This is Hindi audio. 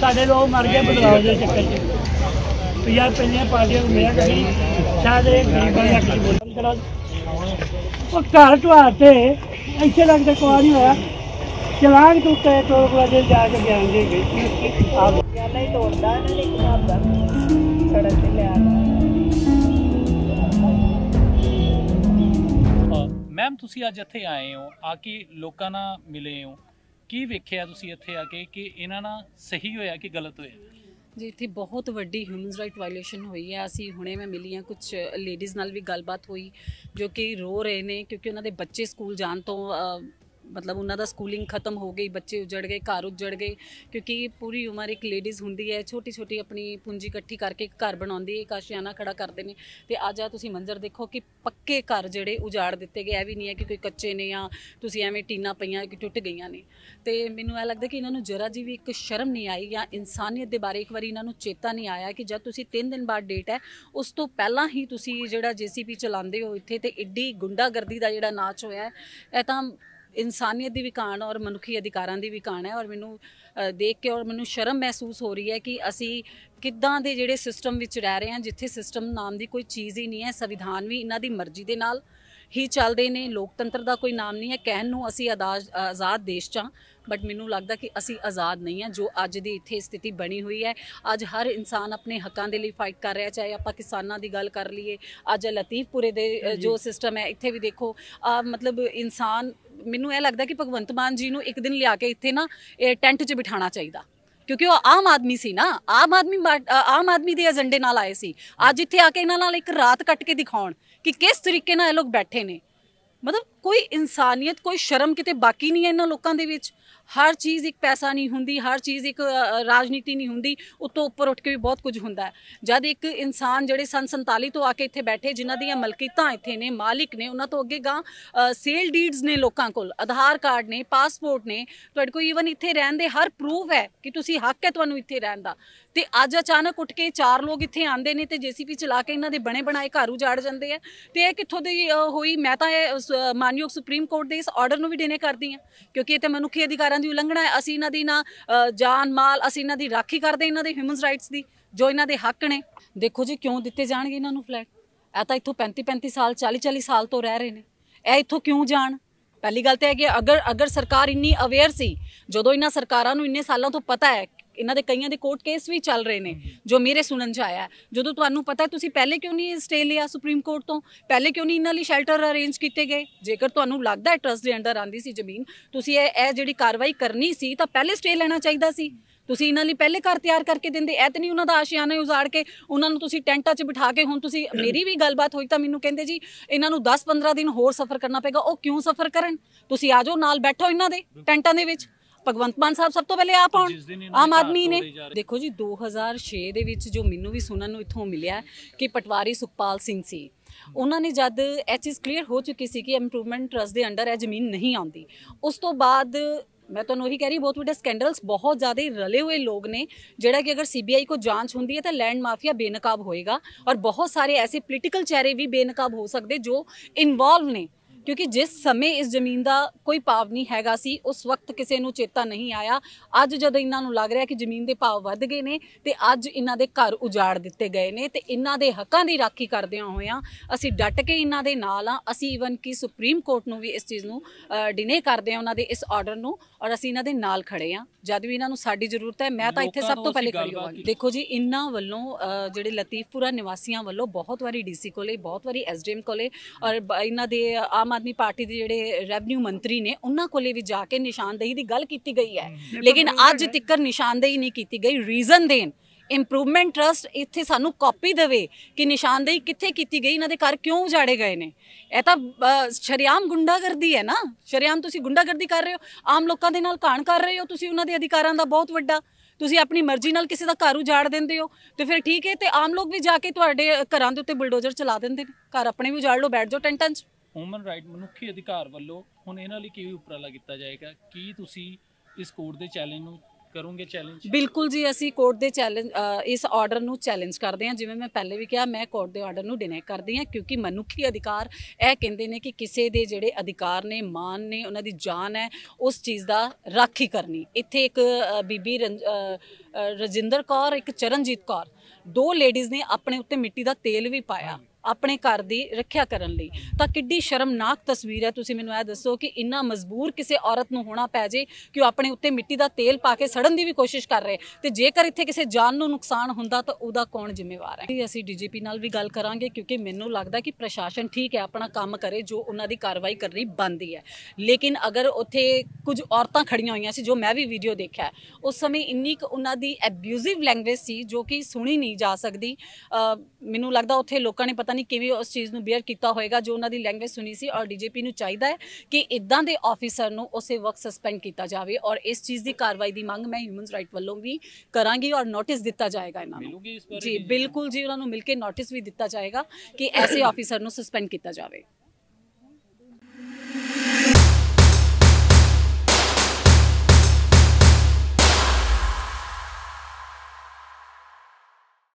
साढ़े लोग मर गए बदलाव के चक्कर में। यार पहलियां पार्टियां घूमिया करी शायद एक गरीबों वो घर द्वार से इसे लगता कुछ नहीं होया चलान टूटे टोल प्लाजे जाके बयान दे गई नहीं तोड़ता सड़क ले आता। मैम तुसी अज इत्थे आए हो आके लोकां नाल मिले हो की वेख्या तुसी इत्थे आके कि इन्हां नाल सही होया कि गलत होया? जी इत्थे बहुत वड्डी ह्यूमन राइट वायलेशन हुई है। असी हुणे मैं मिली हाँ कुछ लेडीज़ नाल भी गलबात हुई जो कि रो रहे ने क्योंकि उन्हां दे बच्चे स्कूल जाण तों मतलब उन्हां दा स्कूलिंग खत्म हो गई, बच्चे उजड़ गए, घर उजड़ गए क्योंकि पूरी उम्र एक लेडीज़ हुंदी है छोटी छोटी अपनी पूंजी इकट्ठी करके घर बनाउंदी है काशियाना खड़ा करते हैं। तो अज आ तुसीं मंजर देखो कि पक्के घर जिहड़े उजाड़ दिते गए, यह भी नहीं है कि कोई कच्चे ने या तुसीं एवें टीना पईयां कि टुट गई ने। तो मैनूं ऐ लगदा कि इन्हां नूं जरा जी भी एक शर्म नहीं आई या इंसानियत दे बारे एक बार इन्हां नूं चेता नहीं आया कि जब तुसीं 3 दिन बाद डेट है उस तो पहलां ही तुसीं जिहड़ा JCP चलाते हो इत्थे ते एड्डी गुंडागर्दी दा जिहड़ा नाच होया है। तां इंसानियत की भी घाण और मनुखी अधिकारां की भी घाण है और मैनू देख के और मैनू शर्म महसूस हो रही है कि असी किदां दे जिहड़े सिस्टम विच रह रहे हैं जिथे सिस्टम नाम की कोई चीज़ ही नहीं है। संविधान भी इन्हां दी मर्जी दे नाल ही चलते हैं, लोकतंत्र का कोई नाम नहीं है। कहण नूं असी आज़ाद देश च बट मैनू लगता कि असी आज़ाद नहीं है। जो अज की इत्थे स्थिति बनी हुई है अज हर इंसान अपने हकों के लिए फाइट कर रहा, चाहे आप किसानों की गल कर लीए अज लतीफपुरे दे जो सिस्टम है इत्थे भी देखो मतलब इंसान मैनू यह लगता कि भगवंत मान जी नूं एक दिन लिया के इत्थे ना टेंट च बिठाना चाहिए क्योंकि वह आम आदमी से ना आम आदमी के एजेंडे नाल आए सी। अज इत्थे आके इन्हां नाल एक रात कट के दिखाउण कि किस तरीके नाल लोग बैठे ने, मतलब कोई इंसानियत कोई शर्म किते बाकी नहीं है इन्हां लोकां दे विच। हर चीज़ एक पैसा नहीं हुंदी, हर चीज़ एक राजनीति नहीं हुंदी, उत्तों उपर उठ के भी बहुत कुछ हुंदा है। जब एक इंसान जिहड़े सन 47 तो आके इत्थे बैठे जिन्हां दियां मलकीतां इत्थे ने मालिक ने उन्हां तो अगे गां सेल डीड्स ने, लोकां कोल आधार कार्ड ने पासपोर्ट ने, तुहाडे कोल ईवन इत्थे रहण दे हर प्रूफ है कि तुसीं हक है तुहानूं इत्थे रहण दा। ते अज अचानक उठ के 4 लोग इत्थे आंदे ने ते JCP चला के इन्हां दे बणे बनाए घर उजाड़ जांदे आ। ते इह कित्थों दी होई? मैं तां मानयोग सुप्रीम कोर्ट दे इस आर्डर नूं वी डिने करदी हां क्योंकि इह तां मनुखी अधिकार ਦੀ ਉਲੰਘਣਾ है। ਅਸੀਂ ਇਹਨਾਂ ਦੀ ਨਾ ਜਾਨ ਮਾਲ ਅਸੀਂ ਇਹਨਾਂ ਦੀ ਰਾਖੀ ਕਰਦੇ ਇਹਨਾਂ ਦੇ ਹਿਊਮਨ ਰਾਈਟਸ ਦੀ ਜੋ ਇਹਨਾਂ ਦੇ ਹੱਕ ਨੇ। ਦੇਖੋ ਜੀ ਕਿਉਂ ਦਿੱਤੇ ਜਾਣਗੇ ਇਹਨਾਂ ਨੂੰ ਫਲੈਟ? ਇਹ ਤਾਂ ਇੱਥੋਂ 35-35 ਸਾਲ 40-40 ਸਾਲ ਤੋਂ ਰਹਿ ਰਹੇ ਨੇ, ਇਹ ਇੱਥੋਂ ਕਿਉਂ ਜਾਣ? ਪਹਿਲੀ ਗੱਲ ਤਾਂ ਹੈ ਕਿ ਅਗਰ ਸਰਕਾਰ ਇੰਨੀ ਅਵੇਅਰ ਸੀ ਜਦੋਂ ਇਹਨਾਂ ਸਰਕਾਰਾਂ ਨੂੰ ਇੰਨੇ ਸਾਲਾਂ ਤੋਂ ਪਤਾ ਹੈ इन्हां दे कईयां दे कोर्ट केस भी चल रहे हैं जो मेरे सुनन च आया जो तुहानूं पता है तुसीं पहले क्यों नहीं स्टे लिया सुप्रीम कोर्ट तो? पहले क्यों नहीं इन्हां लई शैल्टर अरेंज किए गए? जेकर तुहानूं लगदा है ट्रस्ट दे अंडर आंदी सी जमीन तुसीं इह जिहड़ी कार्रवाई करनी सी तां पहले स्टे लैना चाहिदा सी। तुसीं इन्हां लई पहले घर तैयार करके दिंदे, ऐ तां नहीं उन्हां दा आशियाना उजाड़ के उन्हां नूं तुसीं टैंटां 'च बिठा के हुण तुसीं। मेरी भी गलबात होई तां मैनूं कहिंदे जी इन्हां नूं 10-15 दिन होर सफर करना पेगा। ओह क्यों सफर करन? तुसीं आ जाओ नाल बैठो इन्हां दे टैंटां दे विच। भगवंत मान साहब सब तो पहले आप आउण आम आदमी ने। देखो जी 2006 दे विच जो मैनू भी सुनन नूं इत्थों मिलिया कि पटवारी सुखपाल सिंह सी उन्होंने जद यह चीज़ क्लीयर हो चुकी सी कि इंप्रूवमेंट ट्रस्ट के अंडर यह जमीन नहीं आती। उस तो बाद मैं तुहानूं तो यही कह रही बहुत वड्डे स्कैंडल्स बहुत ज़्यादा रले हुए लोग ने जिहड़ा कि अगर CBI को जांच होंदी है तो लैंड माफिया बेनकाब होएगा और बहुत सारे ऐसे पोलिटिकल चेहरे भी बेनकाब हो सकते जो इनवॉल्व ने क्योंकि जिस समय इस जमीन का कोई भाव नहीं हैगा सी उस वक्त किसी को चेता नहीं आया। अज जदों इन्हां नूं लग रहा कि जमीन के भाव वध गए ने ते अज इन्हां दे घर उजाड़ दिते गए ने ते इन्हां दे हकां दी राखी करदियां होइयां असीं डट के इन्हां दे नाल आं। असीं ईवन कि सुप्रीम कोर्ट नूं भी इस चीज़ नूं डिने करदे आं उन्हां दे इस आर्डर नूं और असीं इन्हां दे नाल खड़े आं जद भी इन्हां नूं साडी जरूरत है। मैं तां इत्थे सब तों पहले खड़ी होवां। देखो जी इन्हां वल्लों जिहड़े लतीफपुरा निवासियां वल्लों बहुत वारी DC कोले बहुत वारी SDM कोले और इन्हां दे आम आदमी पार्टी के जिहड़े रेवन्यू मंत्री ने उन्हां कोले भी जाके निशानदेही की गल की गई है लेकिन अज तिकर निशानदेही नहीं की गई। रीजन देन इंप्रूवमेंट ट्रस्ट इत्थे सानू कॉपी देवे कि निशानदेही कित्थे की गई, इन्हां दे घर क्यों उजाड़े गए ने? यह तां शरेआम गुंडागर्दी है ना, शरेआम तुसीं गुंडागर्दी कर रहे हो, आम लोकां दे नाल घाण कर रहे हो, तुसीं उन्हां दे अधिकारां दा बहुत वड्डा तुसीं अपनी मर्जी नाल किसी दा घर उजाड़ देंदे हो ते फिर ठीक है ते आम लोग भी जाके तुहाडे घरां दे उत्ते बुलडोजर चला देंदे ने, घर अपने भी उजाड़ लो बैठ जाओ टेंटां 'च। ह्यूमन राइट मनुखी अधिकार वालों हुण इन्हां लई किवें उपराला कीता जाएगा कि तुसीं इस कोर्ट दे चैलेंज नूं करोंगे? चैलेंज बिल्कुल जी असीं कोर्ट दे चैलेंज इस आर्डर नूं चैलेंज करदे हां। जिवें मैं पहले भी कहा मैं कोर्ट दे आर्डर नूं डिनाई करदी हां क्योंकि मनुखी अधिकार यह कहिंदे ने कि किसी दे जिहड़े अधिकार ने मान ने उन्हां दी जान है उस चीज़ दा राखी करनी। इत्थे एक बीबी ਰਜਿੰਦਰ ਕੌਰ ਇੱਕ ਚਰਨਜੀਤ ਕੌਰ ਦੋ ਲੇਡੀਜ਼ ਨੇ ਆਪਣੇ ਉੱਤੇ ਮਿੱਟੀ ਦਾ ਤੇਲ ਵੀ ਪਾਇਆ अपने घर की रक्षा करने लई तां किड्डी शर्मनाक तस्वीर है। तुसीं मैनूं यह दसो कि इन्ना मजबूर किसी औरत नूं होना पै जे कि वह अपने उत्ते मिट्टी का तेल पा के सड़न की भी कोशिश कर रहे तो जेकर इत्थे किसी जान नूं नुकसान होंदा तो उहदा कौन जिम्मेवार है। असीं डीजीपी नाल भी गल करांगे क्योंकि मैनूं लगदा कि प्रशासन ठीक है अपना काम करे जो उन्हां दी कार्रवाई करनी बनदी है, लेकिन अगर उत्थे कुछ औरतां खड़ियां होईयां सी जो मैं भी वीडियो देखा उस समय इन्नी क उन्हां दी एब्यूजिव लैंग्वेज सी जो कि सुनी नहीं जा सकदी। मैनूं लगदा उत्थे लोकां ने पता नहीं किवें उस चीज़ नूं बेयर कीता होएगा जो उन्हां दी लैंग्वेज सुनी सी। और डीजीपी नूं चाहीदा है कि इदां दे ऑफिसर नूं उसे वक्त सस्पेंड कीता जावे और इस चीज़ दी कार्रवाई दी मंग मैं ह्यूमन राइट वालों भी करांगी और नोटिस दिता जाएगा इन्हां नूं। जी बिल्कुल जी, उन्हां नूं मिलके नोटिस भी दिता जाएगा कि ऐसे ऑफिसर नूं सस्पेंड कीता जावे।